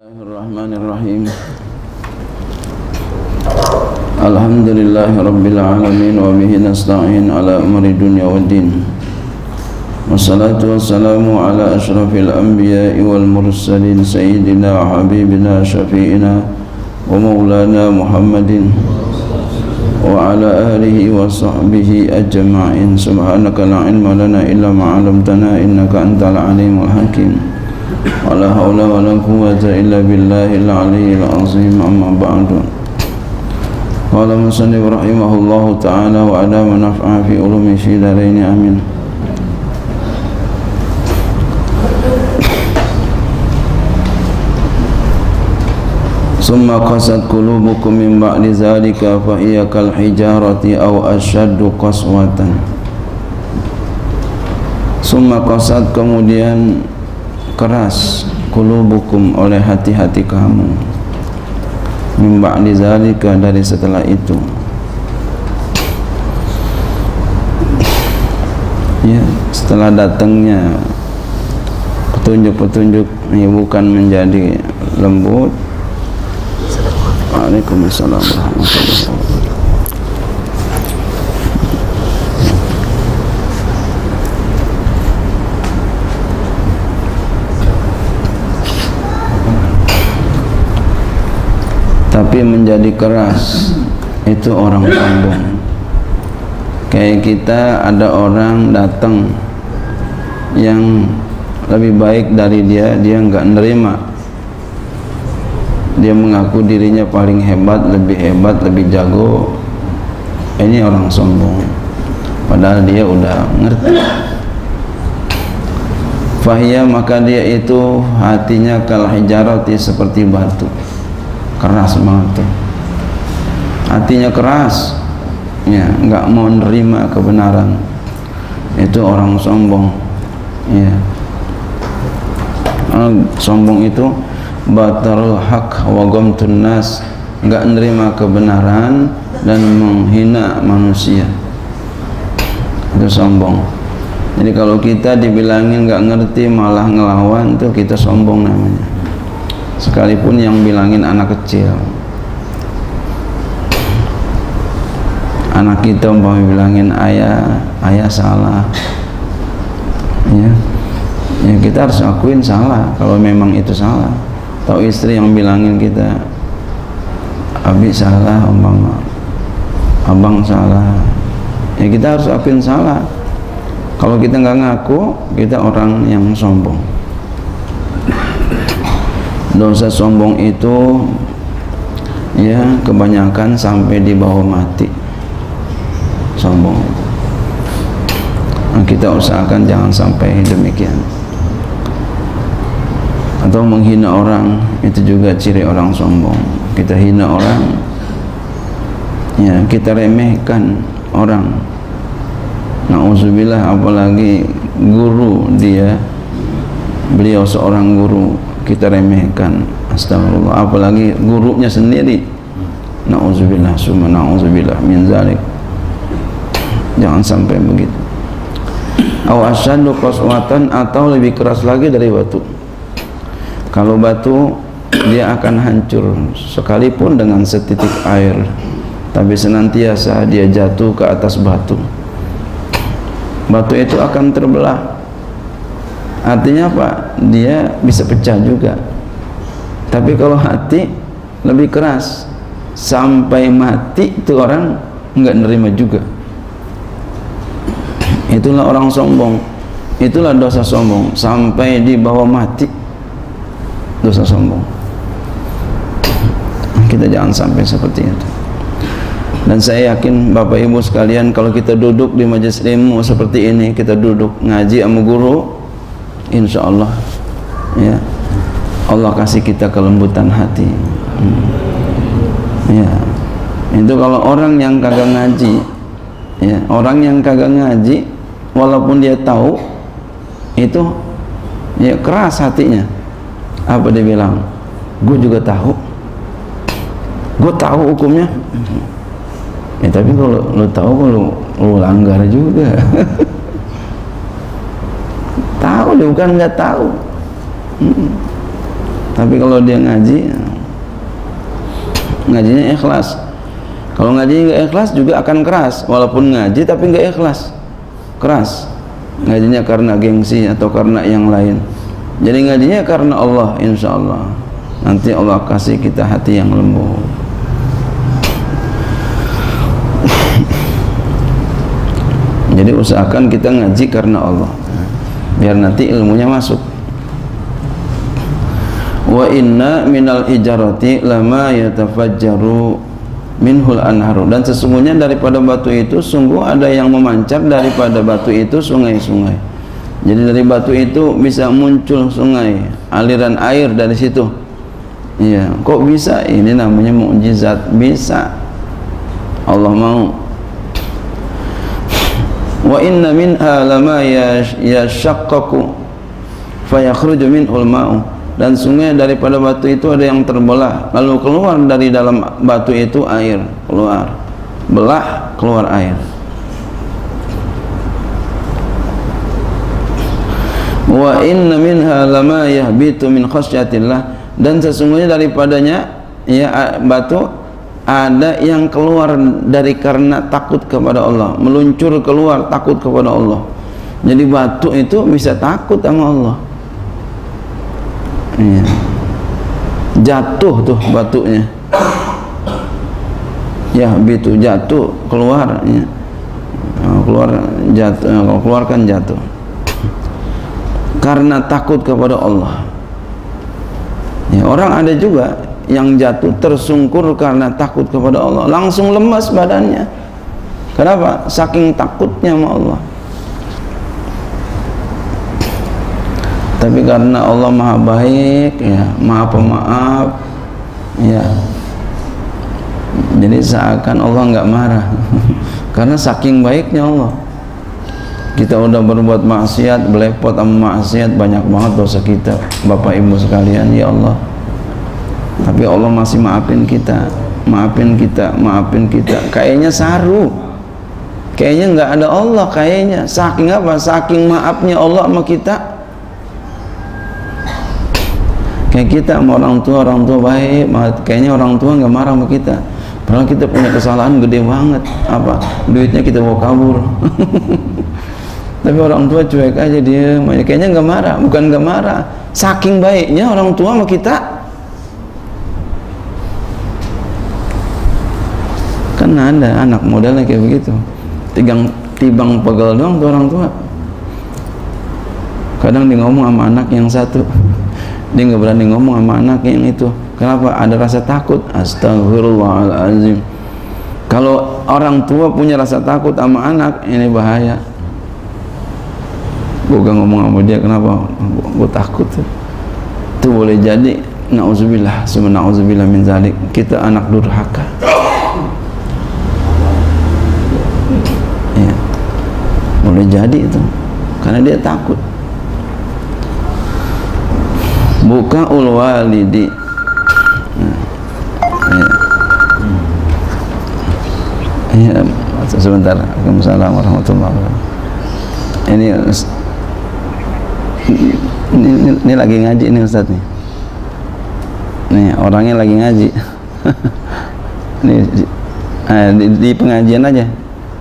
Bismillahirrahmanirrahim. Alhamdulillahirabbil alamin wa bihi nasta'in ala umuri dunya waddin. Wassalatu wassalamu ala asyrafil anbiya'i wal mursalin sayyidina habibina syafi'ina wa maulana Muhammadin wa ala alihi wa sahbihi ajma'in. Subhanaka la ilma lana illa ma 'allamtana innaka antal alimul hakim. Wala haula wala quwwata illa billahil aliyyil azim. Amma ba'du. Qala musannif rahimahullahu ta'ala wa ana manfa'a fi ulumi syidaraini amin. Summa qasat qulubukum min ba'di zalika fa hiya kal hijarati aw ashaddu qaswatan. Summa qasat, kemudian keras qulubukum, oleh hati-hati kamu, min ba'di zalika, dari setelah itu. Ya, setelah datangnya petunjuk-petunjuk, ya, bukan menjadi lembut. Waalaikumsalam warahmatullahi wabarakatuh. Tapi menjadi keras itu orang sombong. Kayak kita, ada orang datang yang lebih baik dari dia, dia nggak nerima. Dia mengaku dirinya paling hebat, lebih jago. Ini orang sombong. Padahal dia udah ngerti. Fahiyah, maka dia itu hatinya kal hijarati, seperti batu. Keras banget tuh. Hatinya keras, ya, nggak mau nerima kebenaran. Itu orang sombong, ya. Sombong itu batarul haq wa ghamtun nas, nggak nerima kebenaran dan menghina manusia. Itu sombong. Jadi kalau kita dibilangin nggak ngerti malah ngelawan, itu kita sombong namanya. Sekalipun yang bilangin anak kecil, anak kita umpamanya bilangin ayah salah, ya, ya kita harus akuin salah kalau memang itu salah. Atau istri yang bilangin kita abi salah umpama, abang salah, ya kita harus akuin salah. Kalau kita nggak ngaku, kita orang yang sombong. Dosa sombong itu, ya, kebanyakan sampai dibawa mati sombong. Nah, kita usahakan jangan sampai demikian. Atau menghina orang, itu juga ciri orang sombong. Kita hina orang, ya, kita remehkan orang. Na'udzubillah, apalagi guru dia, beliau seorang guru, kita remehkan. Astagfirullah, apalagi gurunya sendiri. Nauzubillah, summa nauzubillah min zalik. Jangan sampai begitu. Aw asyaddu qaswatan, atau lebih keras lagi dari batu. Kalau batu, dia akan hancur sekalipun dengan setitik air, tapi senantiasa dia jatuh ke atas batu. Batu itu akan terbelah. Artinya apa? Dia bisa pecah juga. Tapi kalau hati lebih keras, sampai mati itu orang nggak nerima juga. Itulah orang sombong. Itulah dosa sombong, sampai dibawa mati dosa sombong. Kita jangan sampai seperti itu. Dan saya yakin Bapak Ibu sekalian, kalau kita duduk di majelis ilmu seperti ini, kita duduk ngaji sama guru, insya Allah, ya, Allah kasih kita kelembutan hati. Ya, itu kalau orang yang kagak ngaji, ya, orang yang kagak ngaji, walaupun dia tahu itu, ya, keras hatinya. Apa dia bilang? Gue juga tahu, gue tahu hukumnya. Ya, tapi kalau lo tahu, lo langgar juga. Tahu, bukan nggak tahu. Tapi kalau dia ngaji, ngajinya ikhlas. Kalau ngaji nggak ikhlas juga akan keras, walaupun ngaji tapi nggak ikhlas, keras. Ngajinya karena gengsi atau karena yang lain. Jadi ngajinya karena Allah, insya Allah. Nanti Allah kasih kita hati yang lembut. Jadi usahakan kita ngaji karena Allah, biar nanti ilmunya masuk. Wa inna minal ijarati lama yatafajjaru minhul anharu, dan sesungguhnya daripada batu itu sungguh ada yang memancar daripada batu itu sungai-sungai. Jadi dari batu itu bisa muncul sungai, aliran air dari situ. Iya, kok bisa? Ini namanya mukjizat, bisa Allah mau. Wa inna minha lama yashaqqaqu fa yakhruju minhul ma'u, dan sungai daripada batu itu ada yang terbelah lalu keluar dari dalam batu itu air, keluar belah, keluar air. Wa inna minha lama yahbitu min khasyatillah, dan sesungguhnya daripadanya ya batu ada yang keluar dari karena takut kepada Allah, meluncur keluar takut kepada Allah. Jadi batu itu bisa takut sama Allah. Iya. Jatuh tuh batunya, ya begitu jatuh keluar, ya. Keluar jatuh, kalau keluarkan jatuh karena takut kepada Allah. Ya, orang ada juga yang jatuh tersungkur karena takut kepada Allah, langsung lemas badannya. Kenapa? Saking takutnya sama Allah. Tapi karena Allah maha baik, ya, maha pemaaf, ya. Jadi seakan Allah nggak marah, karena saking baiknya Allah. Kita udah berbuat maksiat, belepot sama maksiat, banyak banget dosa kita, Bapak Ibu sekalian, ya Allah. Tapi Allah masih maafin kita, maafin kita, maafin kita. Kayaknya saru, kayaknya nggak ada Allah, kayaknya saking apa? Saking maafnya Allah sama kita. Kayak kita sama orang tua baik, kayaknya orang tua nggak marah sama kita. Padahal kita punya kesalahan gede banget, apa? Duitnya kita bawa kabur. Tapi orang tua cuek aja dia, kayaknya nggak marah, bukan nggak marah, saking baiknya orang tua sama kita. Kan ada anak modalnya kayak begitu, tibang pegel doang tuh orang tua. Kadang dia ngomong sama anak yang satu, dia nggak berani ngomong sama anak yang itu. Kenapa? Ada rasa takut. Astagfirullahaladzim. Kalau orang tua punya rasa takut sama anak, ini bahaya. Gue gak ngomong sama dia, kenapa? Gue takut. Itu boleh jadi na'udzubillah, summa na'udzubillah min zalik, kita anak durhaka. Boleh jadi itu karena dia takut. Buka ulwalidi, sebentar. Assalamualaikum warahmatullahi wabarakatuh. Ini lagi ngaji ini Ustaz nih. Nih orangnya lagi ngaji. Ini di pengajian aja,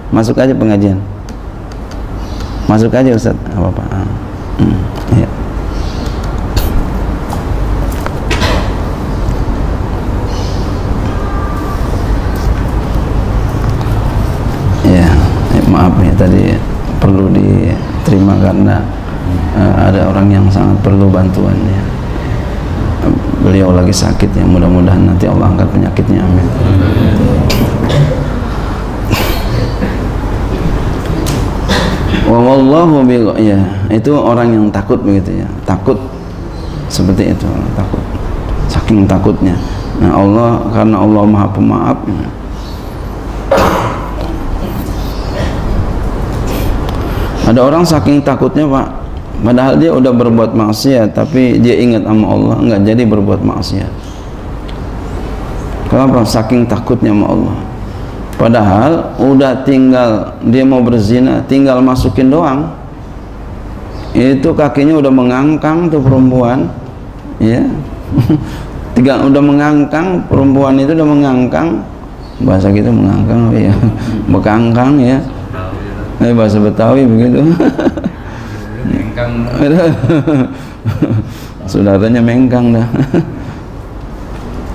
masuk aja pengajian. Masuk aja Ustaz, apa-apa. Ya. Ya, maaf ya tadi perlu diterima karena ada orang yang sangat perlu bantuannya. Beliau lagi sakit ya, mudah-mudahan nanti Allah angkat penyakitnya, amin. Wallahu bigo, ya itu orang yang takut begitu ya, takut seperti itu, takut saking takutnya. Nah Allah, karena Allah maha pemaaf. Ada orang saking takutnya Pak, padahal dia udah berbuat maksiat tapi dia ingat sama Allah, nggak jadi berbuat maksiat. Kenapa? Saking takutnya sama Allah. Padahal udah tinggal dia mau berzina, tinggal masukin doang. Itu kakinya udah mengangkang tuh perempuan, ya. tiga udah mengangkang, perempuan itu udah mengangkang, bahasa kita mengangkang ya, bekangkang ya, bahasa Betawi begitu. Mengkang. Saudaranya mengkang dah.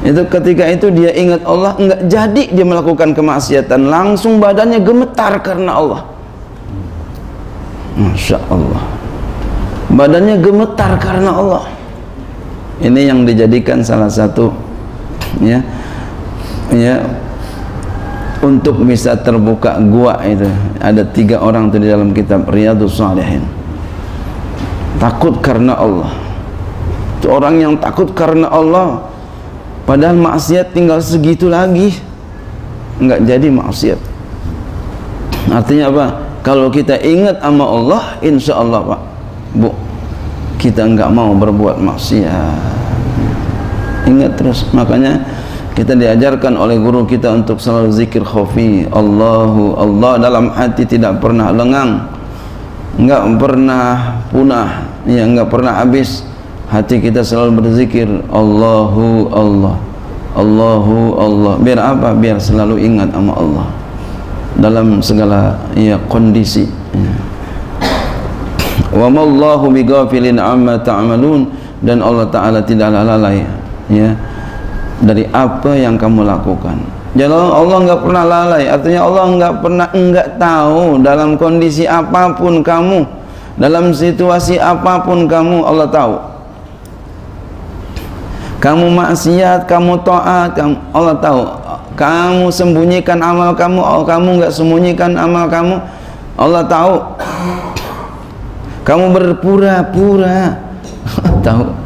Itu ketika itu dia ingat Allah, enggak jadi dia melakukan kemaksiatan, langsung badannya gemetar karena Allah. Masya Allah, badannya gemetar karena Allah. Ini yang dijadikan salah satu untuk bisa terbuka gua itu. Ada 3 orang itu di dalam kitab Riyadhus Shalihin. Takut karena Allah. Itu orang yang takut karena Allah, padahal maksiat tinggal segitu lagi, enggak jadi maksiat. Artinya apa? Kalau kita ingat sama Allah, insya Allah Pak Bu, kita enggak mau berbuat maksiat. Ingat terus. Makanya kita diajarkan oleh guru kita untuk selalu zikir khafi, Allahu Allah dalam hati, tidak pernah lengang, enggak pernah punah, ya enggak pernah habis. Hati kita selalu berzikir Allahu Allah, Allahu Allah. Biar apa? Biar selalu ingat sama Allah dalam segala kondisi. Wa mallahu bighafilin amma ta'malun, dan Allah Taala tidaklah lalai dari apa yang kamu lakukan. Jadi Allah enggak pernah lalai, artinya Allah enggak pernah enggak tahu dalam kondisi apapun kamu, dalam situasi apapun kamu, Allah tahu. Kamu maksiat, kamu taat, Allah tahu. Kamu sembunyikan amal kamu, kamu enggak sembunyikan amal kamu, Allah tahu. Kamu berpura-pura, tahu.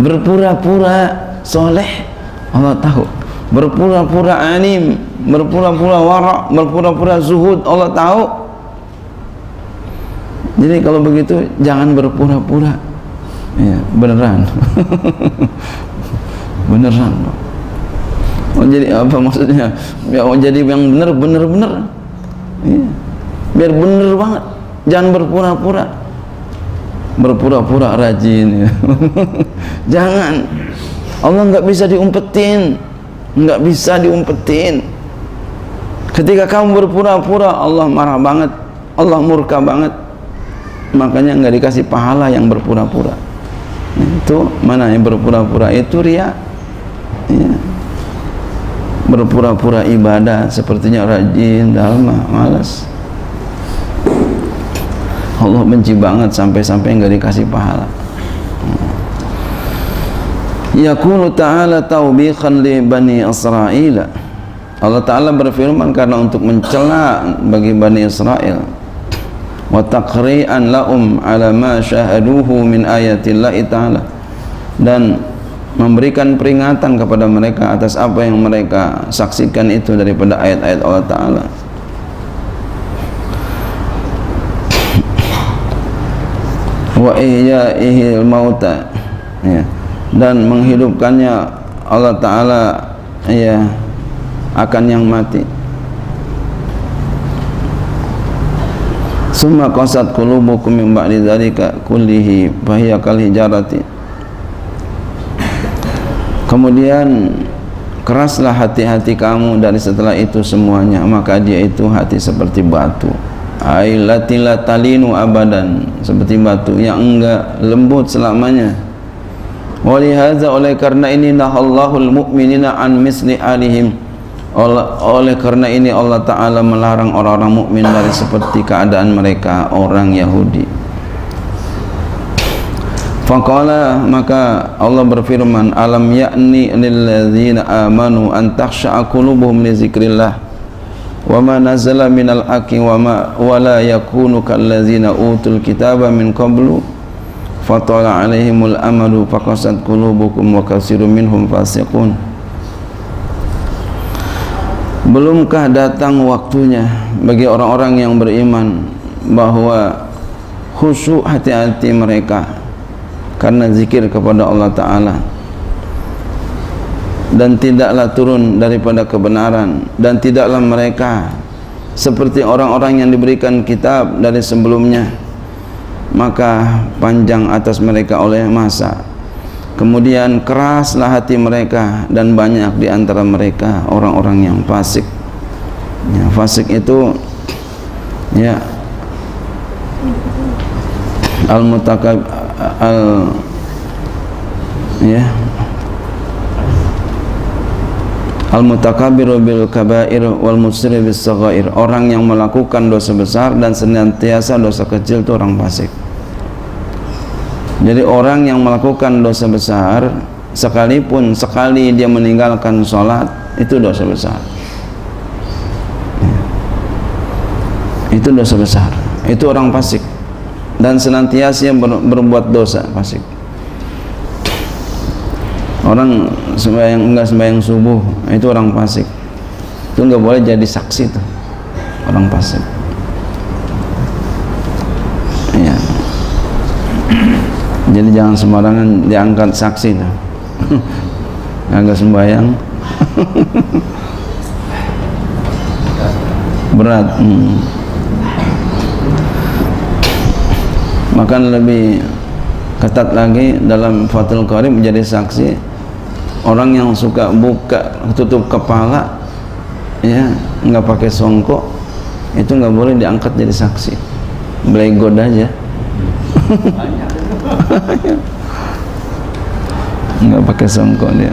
Berpura-pura soleh, Allah tahu. Berpura-pura alim, berpura-pura wara, berpura-pura zuhud, Allah tahu. Jadi kalau begitu jangan berpura-pura, ya, beneran. Beneran. Oh, jadi apa maksudnya? Ya, oh, jadi yang bener-bener, ya. Biar bener banget. Jangan berpura-pura, berpura-pura rajin. Jangan, Allah nggak bisa diumpetin, nggak bisa diumpetin. Ketika kamu berpura-pura, Allah marah banget, Allah murka banget. Makanya nggak dikasih pahala yang berpura-pura. Itu mana yang berpura-pura itu riya. Ya. Berpura-pura ibadah sepertinya rajin, dalam malas. Allah benci banget sampai-sampai enggak dikasih pahala. Yaqulu ta'ala tawbiqan li bani Israil. Allah Ta'ala berfirman karena untuk mencela bagi Bani Israil. Wa taqri'an lahum 'ala ma syahaduhu min ayatillahi ta'ala. Dan memberikan peringatan kepada mereka atas apa yang mereka saksikan itu daripada ayat-ayat Allah Ta'ala. Wa ihya'ihil mauta, dan menghidupkannya Allah Ta'ala akan yang mati. Summa qasat qulubukum min ba'di dzalika kullihi fahiya kal hijarati, kemudian keraslah hati-hati kamu dari setelah itu semuanya, maka dia itu hati seperti batu. Ailatila talinu abadan, seperti batu yang enggak lembut selamanya. Walihaza, oleh karena ini, nahallahul mu'minina an misli alihim, oleh karena ini Allah Ta'ala melarang orang-orang mukmin dari seperti keadaan mereka orang Yahudi. Faqala, maka Allah berfirman, alam ya'ni lilladzina amanu an takhsha'a qulubuhum li zikrillah wa ma nazala minal haqi wa ma wala yakunu kallazina utul kitaba min qablu fatala alaihimul amalu faqasat qulubukum wa katsirun minhum fasiqun. Belumkah datang waktunya bagi orang-orang yang beriman bahwa khusyuk hati-hati mereka karena zikir kepada Allah Ta'ala, dan tidaklah turun daripada kebenaran, dan tidaklah mereka seperti orang-orang yang diberikan kitab dari sebelumnya, maka panjang atas mereka oleh masa Kemudian keraslah hati mereka, dan banyak di antara mereka orang-orang yang fasik. Ya, fasik itu ya al-mutakabiru bil kabair wal musri bis saghair. Orang yang melakukan dosa besar dan senantiasa dosa kecil itu orang fasik. Jadi orang yang melakukan dosa besar, sekalipun sekali dia meninggalkan sholat, itu dosa besar. Itu dosa besar. Itu orang fasik. Dan senantiasa berbuat dosa fasik. Orang sembahyang, enggak sembahyang subuh, itu orang fasik. Itu enggak boleh jadi saksi itu. Orang fasik. Ya. Jadi jangan sembarangan diangkat saksi dah. Agak sembahyang. Berat. Maka lebih ketat lagi dalam Fathul Qarib menjadi saksi orang yang suka buka tutup kepala, ya, enggak pakai songkok, itu enggak boleh diangkat jadi saksi. Belegod aja. Enggak pakai songkok dia.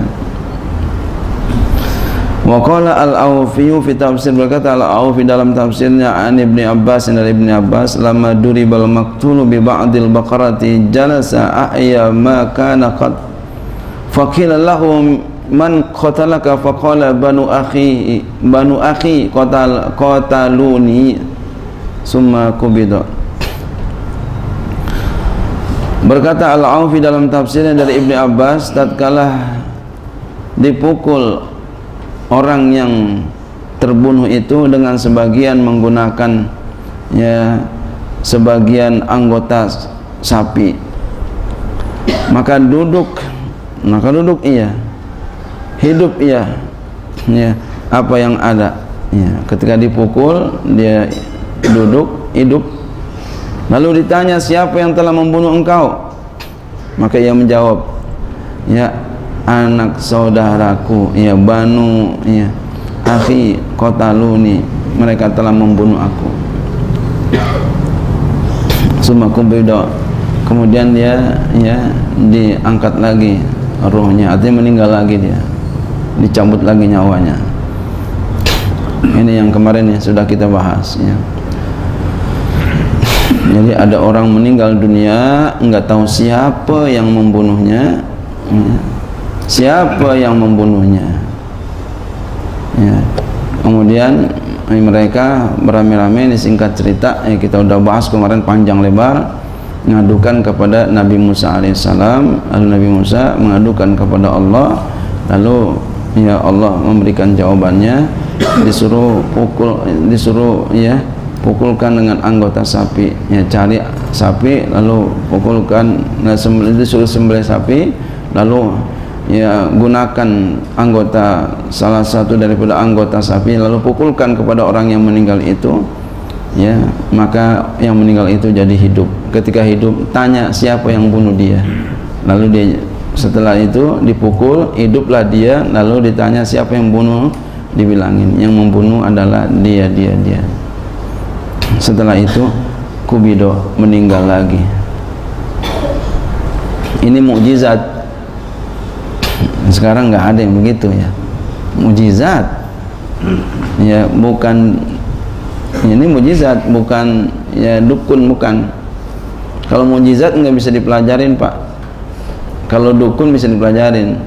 Wa qala al-Aufi fi tafsir, berkata al-Aufi dalam tafsirnya, an Ibnu Abbas, dari Ibnu Abbas, lama duribal maqtulu bi ba'dil baqarati jalasa a'ya ma kana qad faqila lahu man qatalaka faqala banu akhi qataluni summa qubida. Berkata Al-Aufi dalam tafsirnya dari Ibnu Abbas, tatkala dipukul orang yang terbunuh itu dengan sebagian menggunakan ya sebagian anggota sapi, maka duduk ia, hidup ia, ya, apa yang ada, ya, ketika dipukul dia duduk hidup. Lalu ditanya, siapa yang telah membunuh engkau? Maka ia menjawab, ya, anak saudaraku, ya, banu, ya, akhi qataluni, mereka telah membunuh aku. Summa qubida, kemudian dia, ya, diangkat lagi ruhnya, artinya meninggal lagi dia, dicabut lagi nyawanya. Ini yang kemarin ya sudah kita bahas, ya. Jadi ada orang meninggal dunia, enggak tahu siapa yang membunuhnya, ya. Siapa yang membunuhnya, ya. Kemudian mereka beramai-ramai, disingkat cerita, ya, kita sudah bahas kemarin panjang lebar, mengadukan kepada Nabi Musa alaihissalam. Lalu Nabi Musa mengadukan kepada Allah, lalu ya Allah memberikan jawabannya, disuruh pukulkan dengan anggota sapi, ya, cari sapi lalu pukulkan, nah, disuruh sembelih sapi, lalu ya gunakan anggota, salah satu daripada anggota sapi, lalu pukulkan kepada orang yang meninggal itu, ya, maka yang meninggal itu jadi hidup. Ketika hidup, tanya siapa yang bunuh dia. Lalu dia setelah itu dipukul, hiduplah dia, lalu ditanya siapa yang bunuh, dibilangin yang membunuh adalah dia. Setelah itu kubido, meninggal lagi. Ini mukjizat. Sekarang nggak ada yang begitu, ya. Mukjizat, ya, bukan, ini mukjizat bukan, ya, dukun bukan. Kalau mukjizat nggak bisa dipelajarin, Pak. Kalau dukun bisa dipelajarin,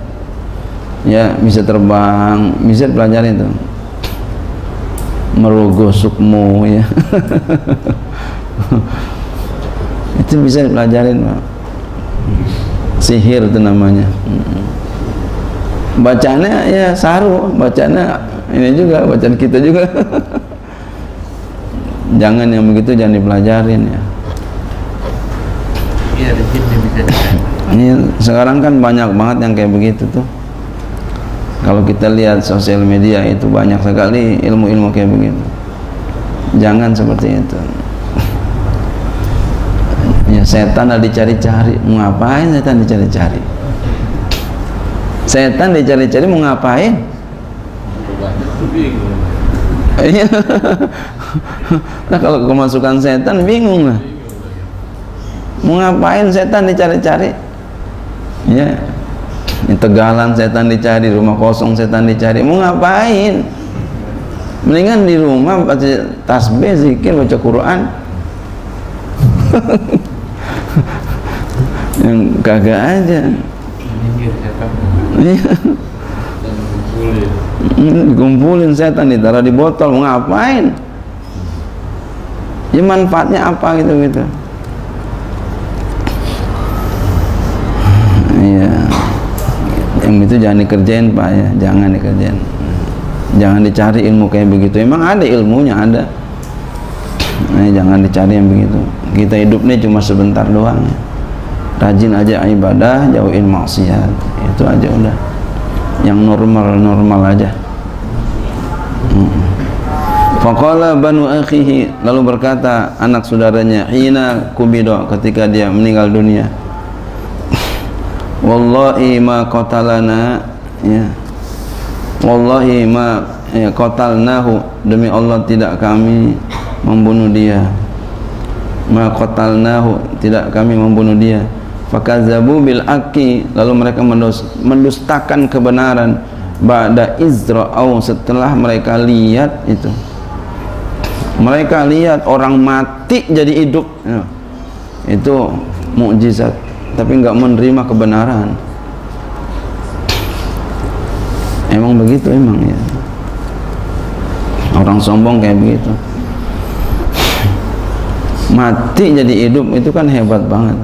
ya, bisa terbang, bisa dipelajarin tuh. Merogoh sukmo, ya. Itu bisa dipelajarin, Pak. Sihir itu namanya. Bacanya ya saru, bacanya ini juga, bacaan kita juga. Jangan yang begitu, jangan dipelajarin, ya. Ini sekarang kan banyak banget yang kayak begitu tuh. Kalau kita lihat sosial media itu banyak sekali ilmu-ilmu kayak begitu. Jangan seperti itu. Ya, setan ada dicari-cari. Ngapain setan dicari-cari? Setan dicari-cari mau ngapain? Nah, kalau kemasukan setan bingung lah. Mau ngapain setan dicari-cari? Ya, tegalan setan dicari, rumah kosong setan dicari. Mau ngapain? Mendingan di rumah baca tasbih, zikir, baca Quran. Yang kagak aja. Dikumpulin setan, ditaruh di botol, mau ngapain? Ya manfaatnya apa gitu-gitu. Iya. Yang itu jangan dikerjain, Pak, ya. Jangan dikerjain. Jangan dicari ilmu kayak begitu. Emang ada ilmunya, ada. Nah, jangan dicari yang begitu. Kita hidup nih cuma sebentar doang. Rajin aja ibadah, jauhin maksiat. Itu aja udah. Yang normal-normal aja. Faqala banu akhihi, lalu berkata anak saudaranya, hina kubido, ketika dia meninggal dunia, wallahi ma qatalana, ya, wallahi ma qatalnahu, demi Allah tidak kami membunuh dia, ma qatalnahu, tidak kami membunuh dia, fakazzabu bil aqi, lalu mereka mendustakan kebenaran, ba'da izra'au, setelah mereka lihat itu. Mereka lihat orang mati jadi hidup, ya. Itu mukjizat, tapi nggak menerima kebenaran. Emang begitu, emang ya. Orang sombong kayak begitu. Mati jadi hidup itu kan hebat banget.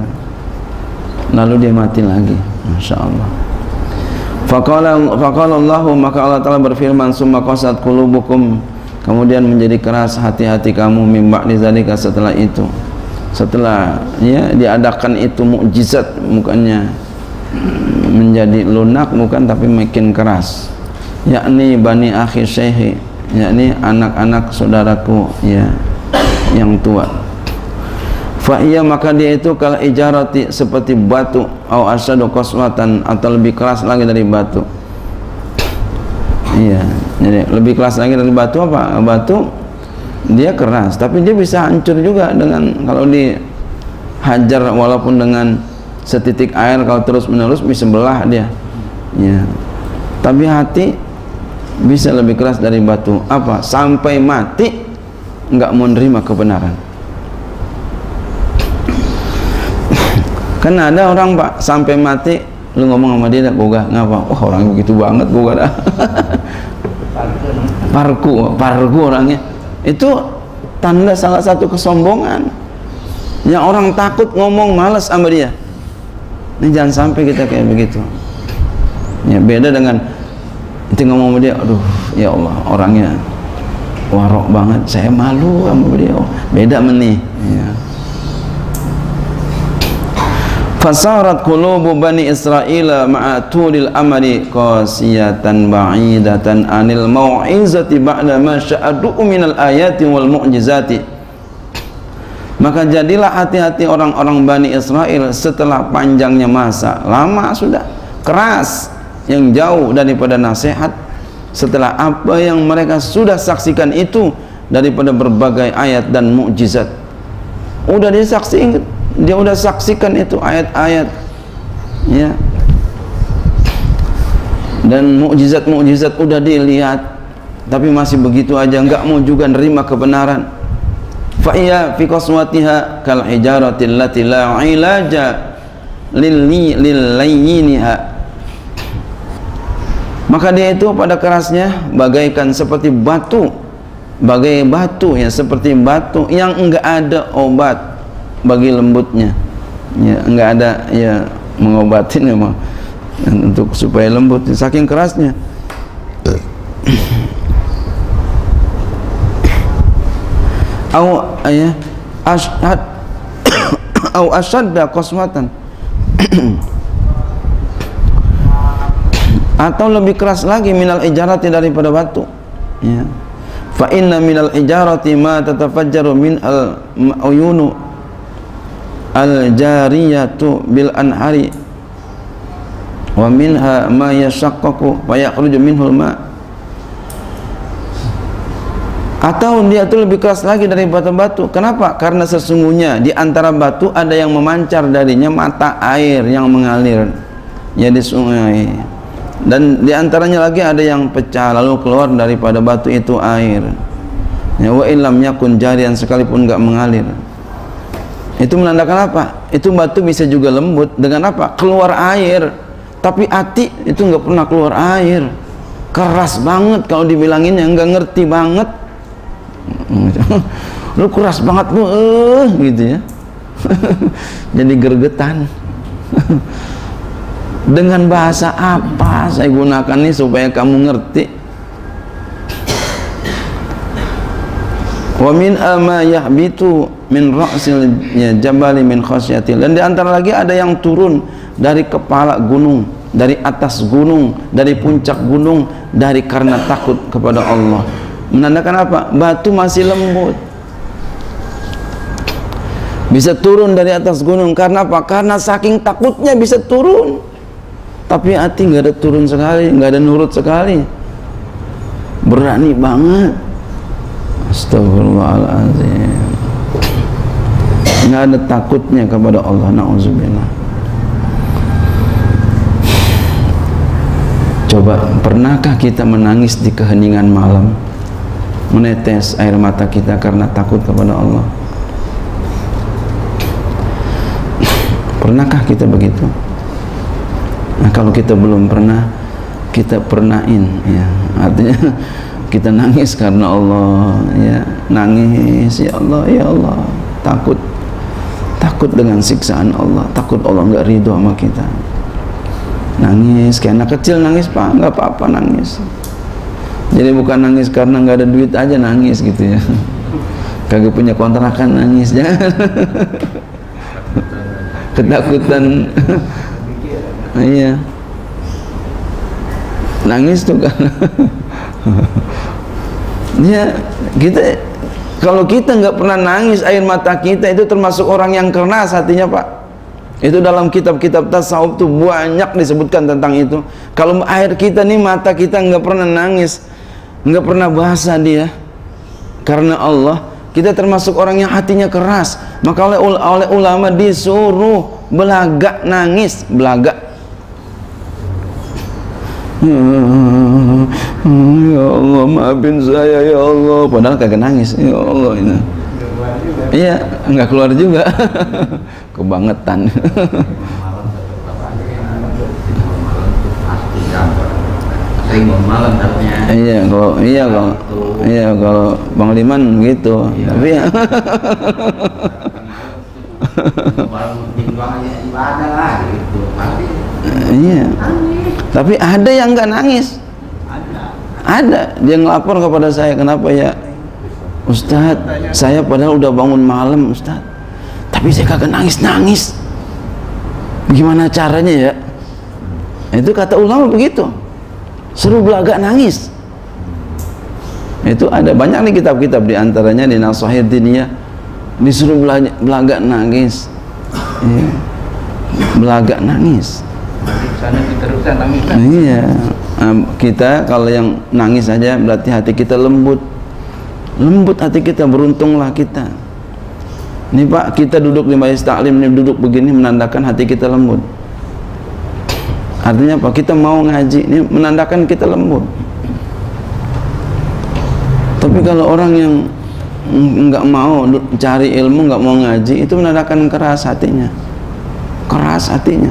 Lalu dia mati lagi, masya Allah. Faqala Allahu, maka Allah Ta'ala berfirman, summa qasat qulubukum, kemudian menjadi keras hati-hati kamu, mimba dizalika, setelah itu, setelah ya diadakan itu mukjizat, mukanya menjadi lunak, bukan, tapi makin keras, yakni bani akhi syekhi, yakni anak-anak saudaraku ya yang tua. Fa iya, maka dia itu kal ijarati, seperti batu, au asyadu qaswatan, atau lebih keras lagi dari batu. Iya, jadi lebih keras lagi dari batu. Apa batu? Dia keras, tapi dia bisa hancur juga dengan kalau dihajar, walaupun dengan setitik air, kalau terus-menerus bisa belah dia. Ya, tapi hati bisa lebih keras dari batu. Apa? Sampai mati nggak menerima kebenaran. Kan ada orang, Pak, sampai mati lu ngomong sama dia, gogah, ngapa? Wah, oh, orangnya begitu banget, gogah dah. parku orangnya. Itu tanda salah satu kesombongan. Yang orang takut ngomong, malas sama dia. Ini jangan sampai kita kayak begitu. Ya, beda dengan nanti ngomong sama dia, aduh, ya Allah, orangnya warok banget, saya malu sama dia. Beda menih. Ya. Fasarat qulubu bani Israila ma'a tulil amali qasiyatan ba'idatan anil mau'izati ba'da ma sya'adu minal ayati wal mu'jizati. Maka jadilah hati-hati orang-orang Bani Israil setelah panjangnya masa, lama sudah, keras, yang jauh daripada nasihat, setelah apa yang mereka sudah saksikan itu, daripada berbagai ayat dan mu'jizat. Udah disaksikan, dia udah saksikan itu ayat-ayat, ya, dan mukjizat-mukjizat udah dilihat, tapi masih begitu aja, nggak mau juga nerima kebenaran. Fa iya fi qaswatiha kal hijarati allati la ilaja lillayyinha, maka dia itu pada kerasnya bagaikan seperti batu, bagai batu, ya, seperti batu yang enggak ada obat bagi lembutnya, ya, nggak ada, ya, mengobatin memang untuk supaya lembut, saking kerasnya. Ashadda qaswatan, atau lebih keras lagi, minal ijarati, daripada batu, ya. Fa inna minal ijarati ma tatafajjaru min al ayunu al-jariyatu bil anhari, wa minha ma yashaqqaqu wa yakhruju minhu al-ma'. Atau dia itu lebih keras lagi dari batu-batu. Kenapa? Karena sesungguhnya di antara batu ada yang memancar darinya mata air yang mengalir, jadi sungai. Dan di antaranya lagi ada yang pecah lalu keluar daripada batu itu air. Ya wa illam yakun jarian, sekalipun enggak mengalir. Itu menandakan apa? Itu batu bisa juga lembut dengan apa? Keluar air. Tapi hati itu enggak pernah keluar air. Keras banget kalau dibilanginnya, enggak ngerti banget. Lu keras banget lu, gitu ya. Jadi gergetan. Dengan bahasa apa saya gunakan nih supaya kamu ngerti? Wa min ama yahbitu min ra'sil jabali min khasyati. Dan di antara lagi ada yang turun dari kepala gunung, dari atas gunung, dari puncak gunung, dari karena takut kepada Allah. Menandakan apa? Batu masih lembut, bisa turun dari atas gunung. Karena apa? Karena saking takutnya bisa turun. Tapi hati nggak ada turun sekali, nggak ada nurut sekali. Berani banget. Astagfirullahaladzim. Nggak ada takutnya kepada Allah. Na'udzubillah. Coba, pernahkah kita menangis di keheningan malam? Menetes air mata kita karena takut kepada Allah. Pernahkah kita begitu? Nah, kalau kita belum pernah, kita pernahin, ya. Artinya kita nangis karena Allah, ya. Nangis, ya Allah, ya Allah. Takut, takut dengan siksaan Allah. Takut Allah nggak ridho sama kita. Nangis, kayak anak kecil nangis, Pak, nggak apa-apa nangis. Jadi bukan nangis karena nggak ada duit aja nangis gitu ya, kagak punya kontrakan nangis, jangan. Ketakutan, iya. Nangis tuh kan. Ya kita, kalau kita nggak pernah nangis, air mata kita itu termasuk orang yang keras hatinya, Pak. Itu dalam kitab-kitab tasawuf tuh banyak disebutkan tentang itu. Kalau air kita nih, mata kita nggak pernah nangis, nggak pernah basah dia karena Allah, kita termasuk orang yang hatinya keras. Maka oleh ulama disuruh belagak nangis. Belagak, ya Allah maafin saya ya Allah, padahal kagak nangis. Ya Allah, ini iya nggak keluar juga. Kebangetan. Iya kalau, iya kalau, iya kalau Bang Liman gitu, iya. Tapi ya. Iya. Tapi ada yang nggak nangis. Ada. Dia ngelapor kepada saya, kenapa ya Ustadz? Saya padahal udah bangun malam Ustadz, tapi saya kagak nangis. Gimana caranya ya? Itu kata ulama begitu. Seru belagak nangis. Itu ada banyak nih kitab-kitab, di antaranya di Nashihid Diniyah disuruh belagak nangis. Iya. Belagak nangis. Iya. Kita kalau yang nangis aja berarti hati kita lembut. Lembut hati kita, beruntunglah kita. Nih Pak, kita duduk di majelis taklim nih, duduk begini menandakan hati kita lembut. Artinya apa? Kita mau ngaji, ini menandakan kita lembut. Tapi kalau orang yang nggak mau cari ilmu, nggak mau ngaji, itu menandakan keras hatinya. Keras hatinya.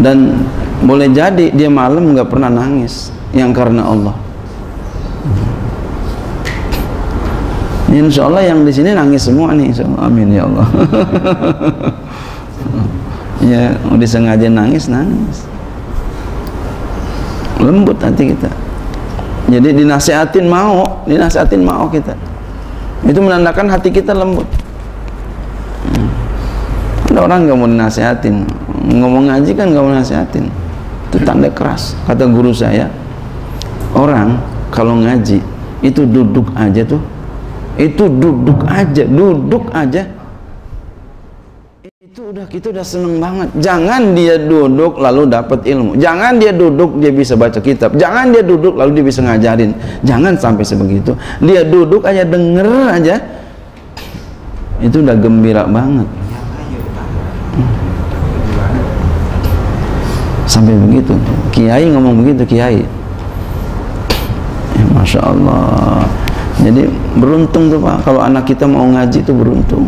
Dan boleh jadi dia malam nggak pernah nangis, yang karena Allah. Insya Allah yang di sini nangis semua nih, insya Allah. Amin ya Allah. Ya, udah sengaja nangis. Lembut hati kita. Jadi dinasehatin mau kita. Itu menandakan hati kita lembut. Ada orang nggak mau dinasehatin, ngomong ngaji kan nggak mau nasehatin. Itu tanda keras. Kata guru saya, orang kalau ngaji itu duduk aja tuh. Itu duduk aja. Kita udah seneng banget. Jangan dia duduk lalu dapat ilmu. Jangan dia duduk dia bisa baca kitab. Jangan dia duduk lalu dia bisa ngajarin. Jangan sampai sebegitu. Dia duduk aja, denger aja, itu udah gembira banget. Sampai begitu. Kiai ngomong begitu, kiai. Masya Allah. Jadi beruntung tuh Pak, kalau anak kita mau ngaji tuh beruntung.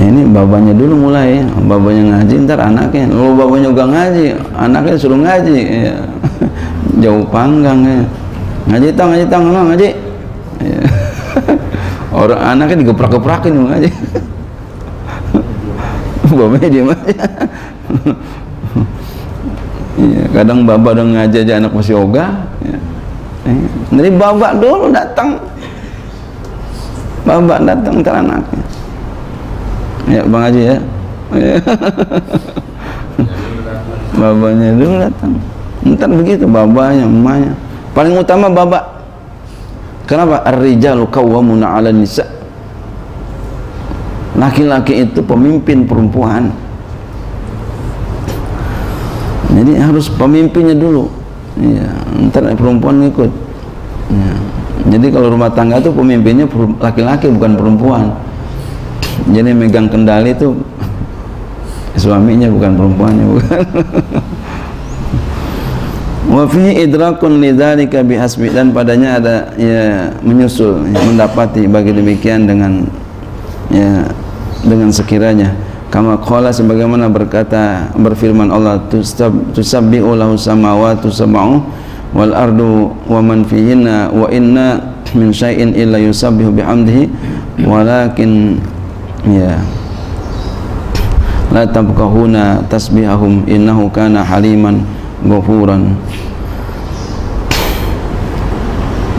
Ini babanya dulu mulai, babanya ngaji, ntar anaknya. Lalu babanya juga ngaji, anaknya suruh ngaji, ya. Jauh panggang ya. Ngaji tang, ngaji. Ya. Orang anaknya digeprak-geprakin ngaji. Babanya diem aja. Ya, kadang baba udah ngaji aja anak masih ogah. Ya. Dari baba dulu datang, ke anaknya. Ya Bang Haji ya, babanya dulu datang. Ntar begitu babanya, emaknya. Paling utama baba. Kenapa? Ar-rijalu qawwamuna 'alan nisa. Laki-laki itu pemimpin perempuan. Jadi harus pemimpinnya dulu. Ya, ntar perempuan ngikut. Ya. Jadi kalau rumah tangga itu pemimpinnya laki-laki bukan perempuan. Jadi megang kendali itu suaminya bukan perempuannya, bukan. Wa fihi idrakun lidzalika bihasbi, dan padanya ada ya menyusul, ya, mendapati bagi demikian dengan ya dengan sekiranya. Kama qala, sebagaimana berkata berfirman Allah, tusabbihu lahu samawati sab'u wal ardu wa man fihinna wa inna min syai'in illa yusabbihu bihamdihi walakin ya la tabqahuna tasbihahum innahu kana haliman ghafuran.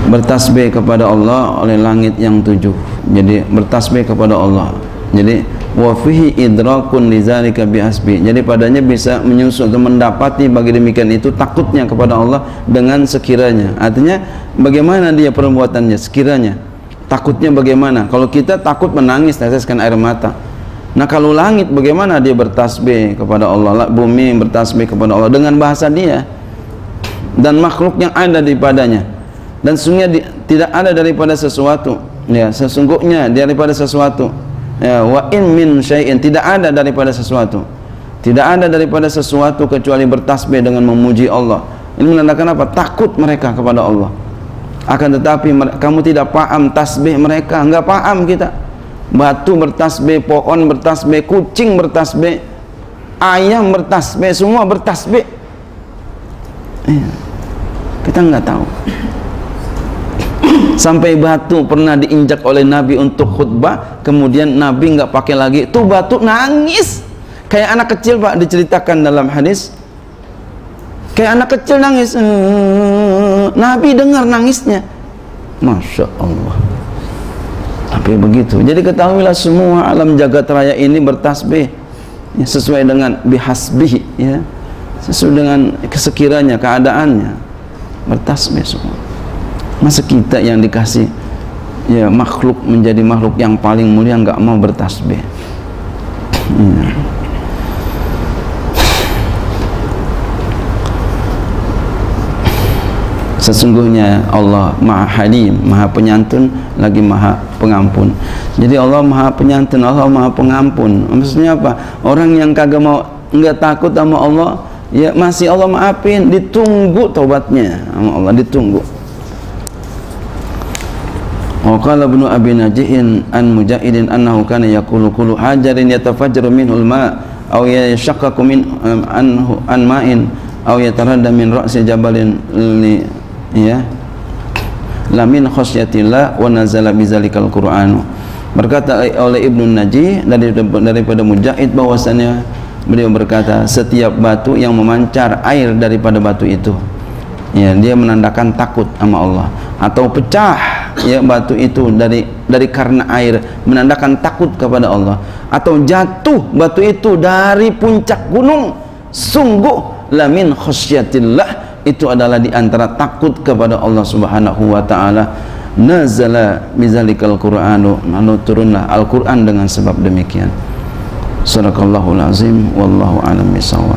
Bertasbih kepada Allah oleh langit yang tujuh. Jadi bertasbih kepada Allah. Jadi wa fihi idrakun lidzalika bihasbi. Jadi padanya bisa menyusul atau mendapati bagi demikian itu takutnya kepada Allah dengan sekiranya. Artinya bagaimana dia perbuatannya sekiranya. Takutnya bagaimana? Kalau kita takut menangis, teteskan air mata. Nah kalau langit bagaimana dia bertasbih kepada Allah, bumi bertasbih kepada Allah dengan bahasa dia dan makhluk yang ada daripadanya. Dan sesungguhnya tidak ada daripada sesuatu. Ya, sesungguhnya daripada sesuatu. Ya, wa in min syai'in, tidak ada daripada sesuatu. Tidak ada daripada sesuatu kecuali bertasbih dengan memuji Allah. Ini menandakan apa? Takut mereka kepada Allah. Akan tetapi kamu tidak paham tasbih mereka, enggak paham kita. Batu bertasbih, pohon bertasbih, kucing bertasbih, ayam bertasbih, semua bertasbih. Kita enggak tahu. Sampai batu pernah diinjak oleh Nabi untuk khutbah, kemudian Nabi enggak pakai lagi. Tuh batu nangis kayak anak kecil Pak, diceritakan dalam hadis. Kayak anak kecil nangis. Nabi dengar nangisnya. Masya Allah. Tapi begitu. Jadi ketahuilah semua alam jagat raya ini bertasbih ya, sesuai dengan bihasbih ya. Sesuai dengan sekiranya keadaannya. Bertasbih semua. Masa kita yang dikasih ya makhluk, menjadi makhluk yang paling mulia enggak mau bertasbih. Ya. Sesungguhnya Allah Maha Halim, Maha Penyantun, lagi Maha Pengampun. Jadi Allah Maha Penyantun, Allah Maha Pengampun. Maksudnya apa? Orang yang kagak mau, enggak takut sama Allah, ya masih Allah maafin, ditunggu taubatnya sama Allah, ditunggu. Wa qala Ibnu Abi Najihin an Mujahidin annahu kana yaqulu kullu hajarin yatafajjaru minhu al-ma' aw yashaqqaqu min anhu an ma'in aw yataradda min ra'si jabalin li ya lamin khasyatillah wa nazala bizalikal Qur'anu. Berkata oleh Ibnu Najih daripada Mujahid bahwasanya beliau berkata setiap batu yang memancar air daripada batu itu ya dia menandakan takut sama Allah, atau pecah ya batu itu dari karena air menandakan takut kepada Allah, atau jatuh batu itu dari puncak gunung sungguh lamin khasyatillah, itu adalah diantara takut kepada Allah Subhanahu wa ta'ala. nazala bizalikal Qur'anu, lalu turunlah Al-Qur'an dengan sebab demikian. Sadaqallahul azim, wallahu a'lam bishawab.